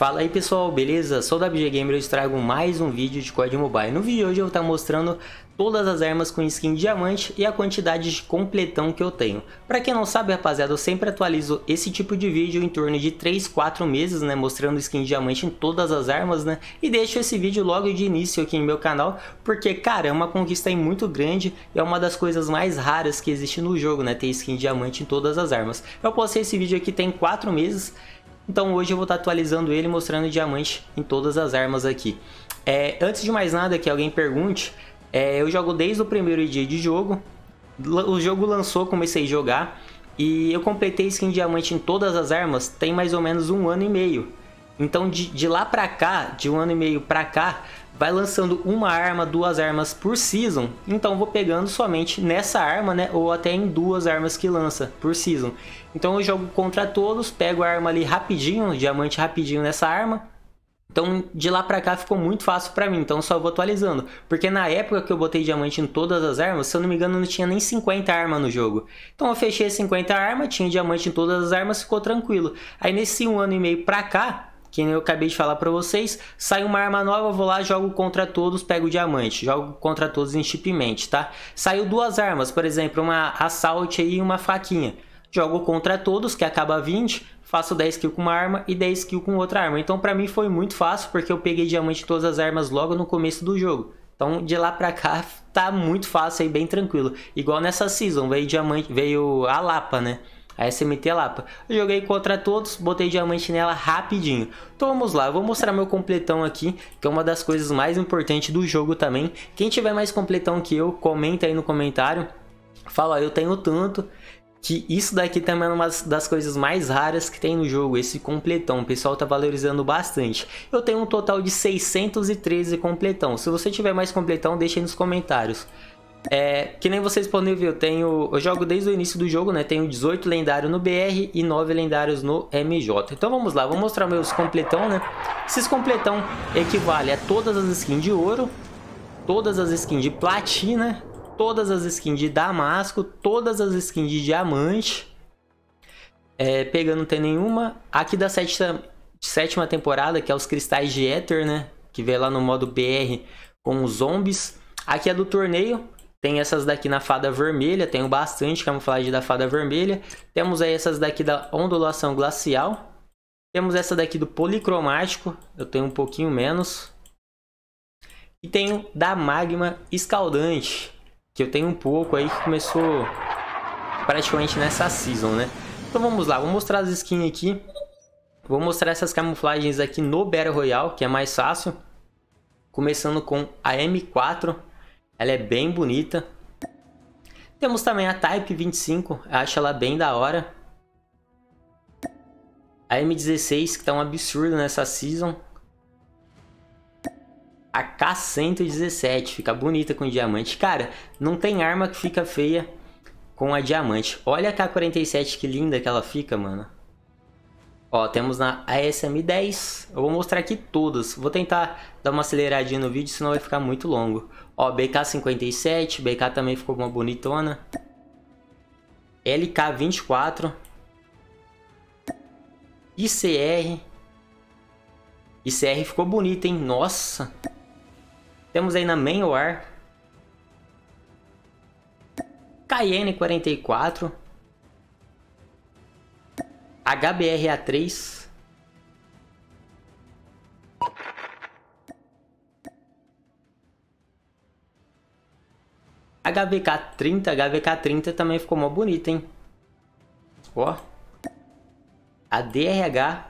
Fala aí pessoal, beleza? Sou da BG Gamer e eu trago mais um vídeo de COD Mobile. No vídeo de hoje eu vou estar mostrando todas as armas com skin diamante e a quantidade de completão que eu tenho. Para quem não sabe, rapaziada, eu sempre atualizo esse tipo de vídeo em torno de 3, 4 meses, né? Mostrando skin diamante em todas as armas, né? E deixo esse vídeo logo de início aqui no meu canal, porque, cara, é uma conquista aí muito grande e é uma das coisas mais raras que existe no jogo, né? Ter skin diamante em todas as armas. Eu postei esse vídeo aqui tem 4 meses. Então hoje eu vou estar atualizando ele, mostrando diamante em todas as armas aqui. Antes de mais nada, que alguém pergunte, eu jogo desde o primeiro dia de jogo. O jogo lançou, comecei a jogar e eu completei skin diamante em todas as armas tem mais ou menos 1 ano e meio. Então de lá pra cá, de 1 ano e meio pra cá, vai lançando uma arma, 2 armas por season. Então vou pegando somente nessa arma, né? Ou até em 2 armas que lança por season. Então eu jogo contra todos, pego a arma ali rapidinho, diamante rapidinho nessa arma. Então de lá pra cá ficou muito fácil pra mim, então só vou atualizando. Porque na época que eu botei diamante em todas as armas, se eu não me engano não tinha nem 50 armas no jogo. Então eu fechei 50 armas, tinha diamante em todas as armas, ficou tranquilo. Aí nesse 1 ano e meio pra cá, que eu acabei de falar pra vocês, sai uma arma nova, vou lá, jogo contra todos, pego o diamante, jogo contra todos em shipment, tá? Saiu 2 armas, por exemplo, uma assault e uma faquinha. Jogo contra todos, que acaba 20, faço 10 kills com uma arma e 10 kills com outra arma. Então pra mim foi muito fácil, porque eu peguei diamante em todas as armas logo no começo do jogo. Então de lá pra cá tá muito fácil e bem tranquilo. Igual nessa season, veio diamante, veio a Lapa, né? A SMT Lapa. Eu joguei contra todos, botei diamante nela rapidinho. Então vamos lá, eu vou mostrar meu completão aqui, que é uma das coisas mais importantes do jogo também. Quem tiver mais completão que eu, comenta aí no comentário. Fala, eu tenho tanto. Que isso daqui também é uma das coisas mais raras que tem no jogo, esse completão. O pessoal tá valorizando bastante. Eu tenho um total de 613 completão. Se você tiver mais completão, deixa aí nos comentários. Que nem vocês podem ver, eu jogo desde o início do jogo, né? Tenho 18 lendários no BR e 9 lendários no MJ. Então vamos lá, vou mostrar meus completão, né? Esses completão equivale a todas as skins de ouro, todas as skins de platina, todas as skins de damasco, todas as skins de diamante. Pegando não tem nenhuma. Aqui da sétima temporada, que é os cristais de éter, né? Que vem lá no modo BR com os zombies. Aqui é do torneio. Tem essas daqui na fada vermelha, tenho bastante camuflagem da fada vermelha. Temos aí essas daqui da ondulação glacial. Temos essa daqui do policromático, eu tenho um pouquinho menos. E tenho da magma escaldante, que eu tenho um pouco aí, que começou praticamente nessa season, né? Então vamos lá, vou mostrar as skins aqui. Vou mostrar essas camuflagens aqui no Battle Royale, que é mais fácil. Começando com a M4. Ela é bem bonita. Temos também a Type 25. Acho ela bem da hora. A M16, que tá um absurdo nessa season. A K117. Fica bonita com diamante. Cara, não tem arma que fica feia com a diamante. Olha a K47 que linda que ela fica, mano. Ó, temos na ASM10. Eu vou mostrar aqui todas. Vou tentar dar uma aceleradinha no vídeo, senão vai ficar muito longo. Ó, BK57. BK também ficou uma bonitona. LK24. ICR. ICR ficou bonita, hein? Nossa! Temos aí na Manowar. Cayenne 44. HBR-A3. HVK-30. HVK-30 também ficou mó bonita, hein? Ó. A DRH.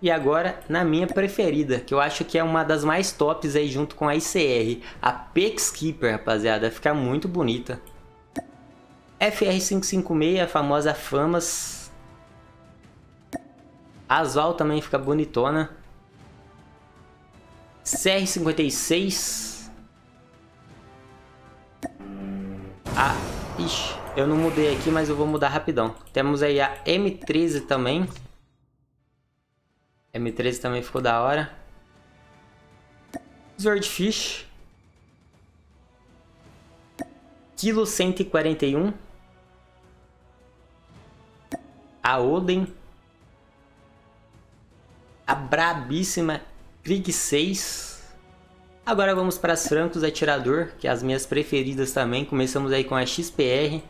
E agora, na minha preferida, que eu acho que é uma das mais tops aí junto com a ICR. A Pex Keeper, rapaziada. Fica muito bonita. FR-556, a famosa Famas. Asval também fica bonitona. CR56. Ah, ixi, eu não mudei aqui, mas eu vou mudar rapidão. Temos aí a M13 também. M13 também ficou da hora. Swordfish. Kilo 141. A Oden. a brabíssima Krieg 6. Agora vamos para as francos atirador, que é as minhas preferidas também. Começamos aí com a XPR.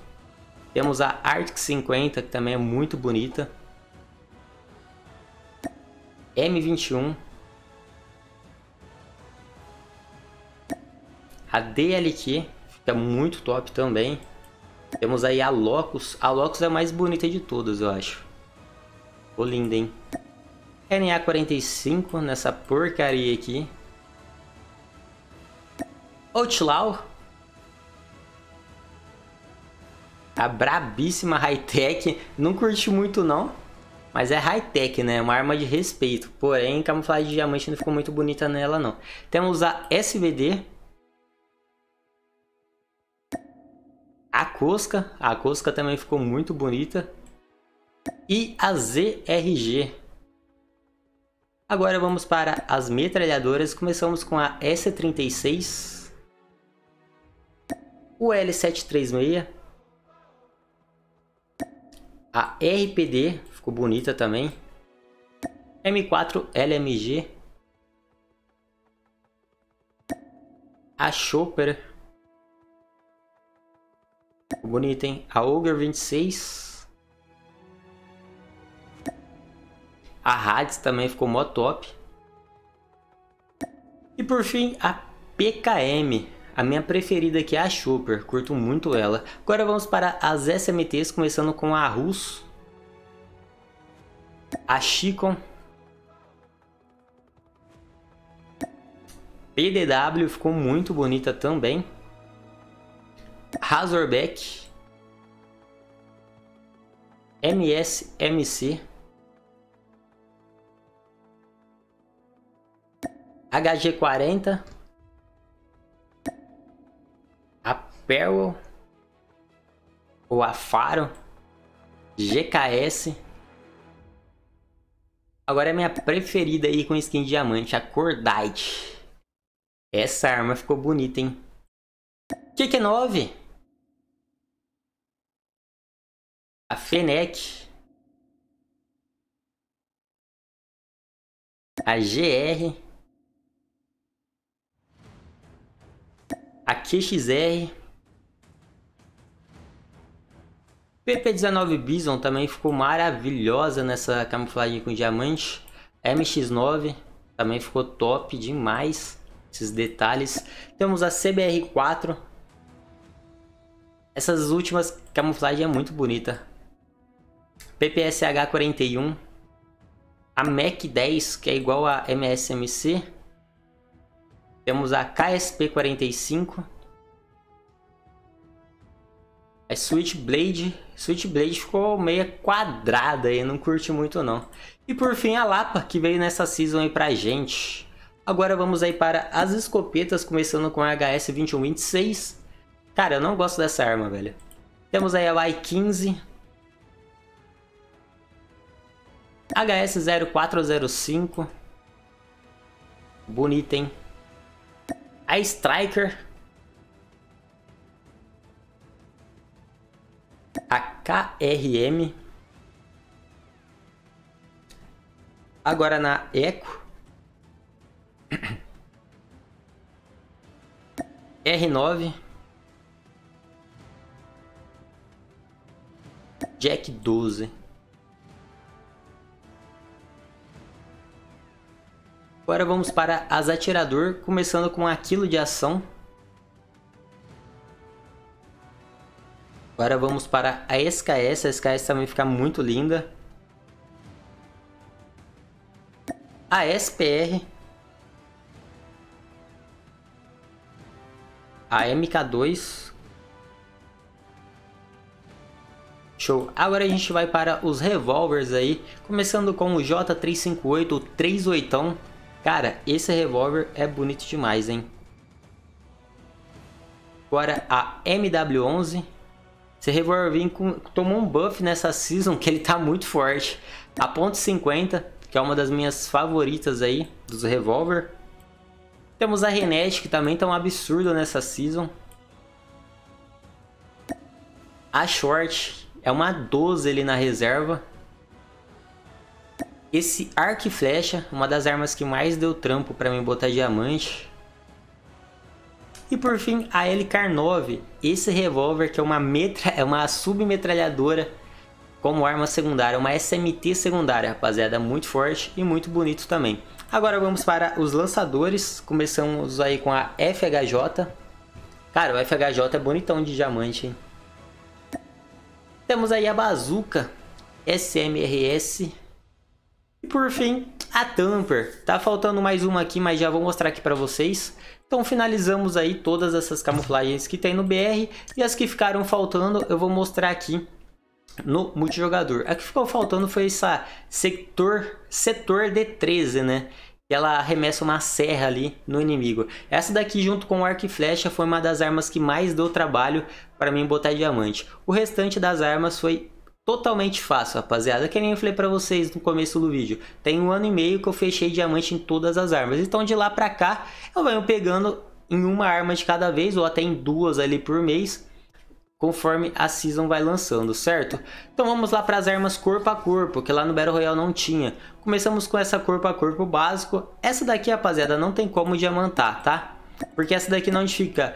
Temos a Arctic 50, que também é muito bonita. M21. A DLQ, fica muito top também. Temos aí a Locus. A Locus é a mais bonita de todas, eu acho. Ficou linda, hein? NA45 nessa porcaria aqui. Outlaw. A brabíssima high-tech. Não curti muito, não. Mas é high-tech, né? Uma arma de respeito. Porém, camuflagem de diamante não ficou muito bonita nela, não. Temos a SVD. A Cosca. A Cosca também ficou muito bonita. E a ZRG. Agora vamos para as metralhadoras. Começamos com a S36. O L736. A RPD. Ficou bonita também. M4 LMG. A Chopper. Bonita, hein? A Ogre 26. A Hades também ficou mó top. E por fim, a PKM. A minha preferida aqui é a Chopper. Curto muito ela. Agora vamos para as SMTs, começando com a Russo. A Chicon. PDW ficou muito bonita também. Razorback. MSMC. HG40. A Pearl. Ou a Faro. GKS. Agora é minha preferida aí com skin de diamante, a Cordite. Essa arma ficou bonita, hein? QQ9. A Fenec. A GR. A QXR. PP19 Bison também ficou maravilhosa nessa camuflagem com diamante. MX9 também ficou top demais. Esses detalhes. Temos a CBR4. Essas últimas camuflagem é muito bonita. PPSH41. A MAC10, que é igual a MSMC. Temos a KSP45. A Switchblade. Switchblade ficou meia quadrada aí, não curti muito não. E por fim a Lapa, que veio nessa season aí pra gente. Agora vamos aí para as escopetas, começando com a HS-2126. Cara, eu não gosto dessa arma, velho. Temos aí a Y-15. HS-0405. Bonita, hein? A Striker. A KRM. Agora na Eco. R9. Jack 12. Agora vamos para as atirador, começando com aquilo de ação. Agora vamos para a SKS. A SKS também fica muito linda. A SPR. A MK2. Show. Agora a gente vai para os revólveres aí. Começando com o J358, o 38. Cara, esse revólver é bonito demais, hein? Agora a MW11. Esse revólver tomou um buff nessa season, que ele tá muito forte. A .50, que é uma das minhas favoritas aí, dos revólver. Temos a Renete, que também tá um absurdo nessa season. A Short é uma 12 ali na reserva. Esse arco e flecha, uma das armas que mais deu trampo para mim botar diamante. E por fim, a LK9, esse revólver que é uma submetralhadora como arma secundária, uma SMT secundária, rapaziada, muito forte e muito bonito também. Agora vamos para os lançadores, começamos aí com a FHJ. Cara, o FHJ é bonitão de diamante, hein? Temos aí a bazuca SMRS. E por fim, a Tamper. Tá faltando mais uma aqui, mas já vou mostrar aqui pra vocês. Então finalizamos aí todas essas camuflagens que tem no BR. E as que ficaram faltando eu vou mostrar aqui no multijogador. A que ficou faltando foi essa setor D13, né? Que ela arremessa uma serra ali no inimigo. Essa daqui junto com o arco e flecha foi uma das armas que mais deu trabalho para mim botar diamante. O restante das armas foi totalmente fácil, rapaziada. Que nem eu falei pra vocês no começo do vídeo, tem 1 ano e meio que eu fechei diamante em todas as armas. Então de lá pra cá eu venho pegando em uma arma de cada vez, ou até em 2 ali por mês, conforme a season vai lançando, certo? Então vamos lá para as armas corpo a corpo, que lá no Battle Royale não tinha. Começamos com essa corpo a corpo básico. Essa daqui, rapaziada, não tem como diamantar, tá? Porque essa daqui não fica...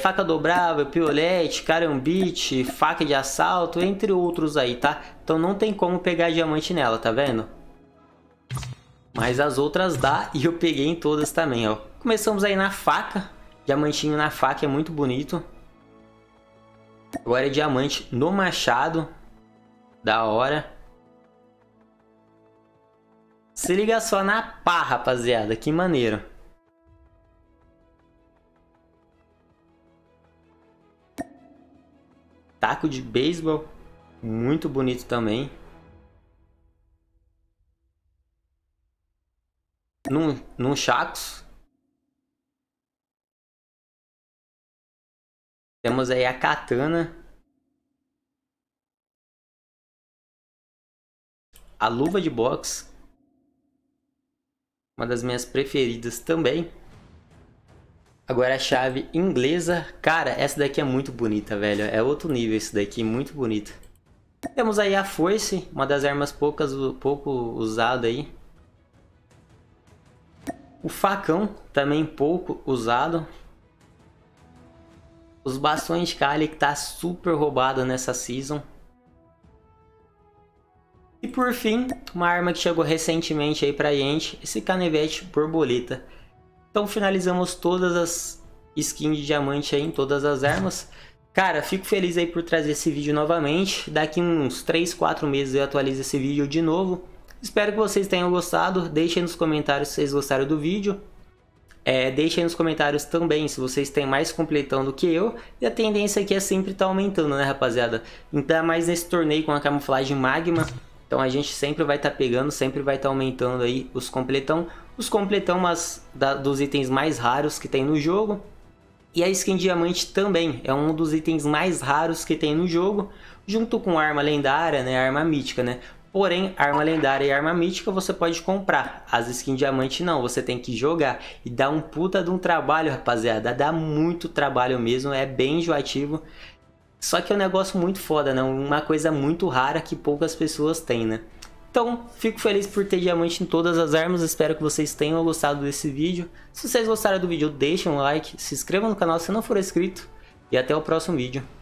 faca dobrável, piolete, carambite, faca de assalto, entre outros aí, tá? Então não tem como pegar diamante nela, tá vendo? Mas as outras dá, e eu peguei em todas também, ó. Começamos aí na faca. Diamantinho na faca é muito bonito. Agora é diamante no machado. Da hora. Se liga só na pá, rapaziada. Que maneiro. Taco de beisebol, muito bonito também. Num chacos. Temos aí a katana. A luva de boxe. Uma das minhas preferidas também. Agora a chave inglesa. Cara, essa daqui é muito bonita, velho. É outro nível esse daqui, muito bonita. Temos aí a foice, uma das armas pouco usada aí. O facão, também pouco usado. Os bastões de Kali, que tá super roubado nessa season. E por fim, uma arma que chegou recentemente aí pra gente, esse canivete borboleta. Então finalizamos todas as skins de diamante aí em todas as armas. Cara, fico feliz aí por trazer esse vídeo novamente. Daqui uns 3, 4 meses eu atualizo esse vídeo de novo. Espero que vocês tenham gostado. Deixem nos comentários se vocês gostaram do vídeo. Deixem nos comentários também se vocês têm mais completão do que eu. E a tendência aqui é sempre estar aumentando, né, rapaziada? Ainda mais nesse torneio com a camuflagem magma. Então a gente sempre vai estar pegando, sempre vai estar aumentando aí os completão. Os completão dos itens mais raros que tem no jogo. E a skin diamante também é um dos itens mais raros que tem no jogo. Junto com arma lendária, né? Arma mítica, né? Porém, arma lendária e arma mítica você pode comprar. As skins diamante não, você tem que jogar. E dá um puta de um trabalho, rapaziada. Dá muito trabalho mesmo, é bem enjoativo. Só que é um negócio muito foda, né? Uma coisa muito rara que poucas pessoas têm, né? Então, fico feliz por ter diamante em todas as armas. Espero que vocês tenham gostado desse vídeo. Se vocês gostaram do vídeo, deixem um like, se inscrevam no canal se não for inscrito. E até o próximo vídeo.